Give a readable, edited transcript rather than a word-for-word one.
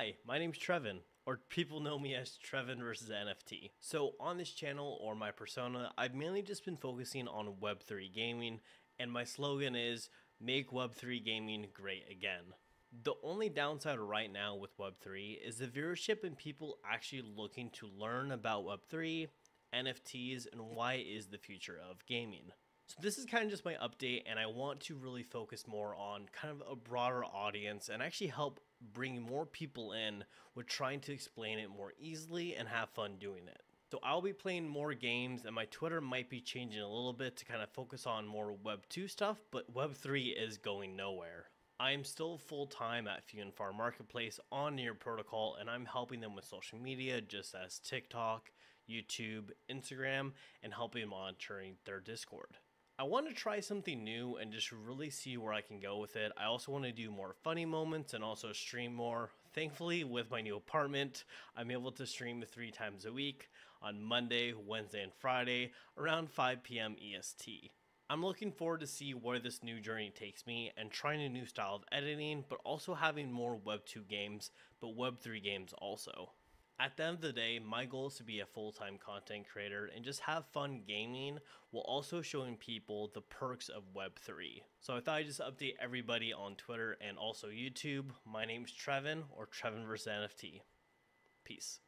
Hi, my name's Trevin, or people know me as Trevin vs NFT. So on this channel, or my persona, I've mainly just been focusing on Web3 gaming, and my slogan is, make Web3 gaming great again. The only downside right now with Web3 is the viewership and people actually looking to learn about Web3, NFTs, and why it is the future of gaming. So this is kind of just my update, and I want to really focus more on kind of a broader audience and actually help bring more people in with trying to explain it more easily and have fun doing it. So I'll be playing more games, and my Twitter might be changing a little bit to kind of focus on more Web2 stuff, but Web3 is going nowhere. I'm still full-time at FunFar Marketplace on Near Protocol, and I'm helping them with social media, just as TikTok, YouTube, Instagram, and helping monitoring their Discord. I want to try something new and just really see where I can go with it. I also want to do more funny moments and also stream more. Thankfully, with my new apartment, I'm able to stream 3 times a week on Monday, Wednesday, and Friday around 5 p.m. EST. I'm looking forward to see where this new journey takes me and trying a new style of editing, but also having more Web2 games, but Web3 games also. At the end of the day, my goal is to be a full-time content creator and just have fun gaming while also showing people the perks of Web3. So I thought I'd just update everybody on Twitter and also YouTube. My name's Trevin, or Trevin vs NFT. Peace.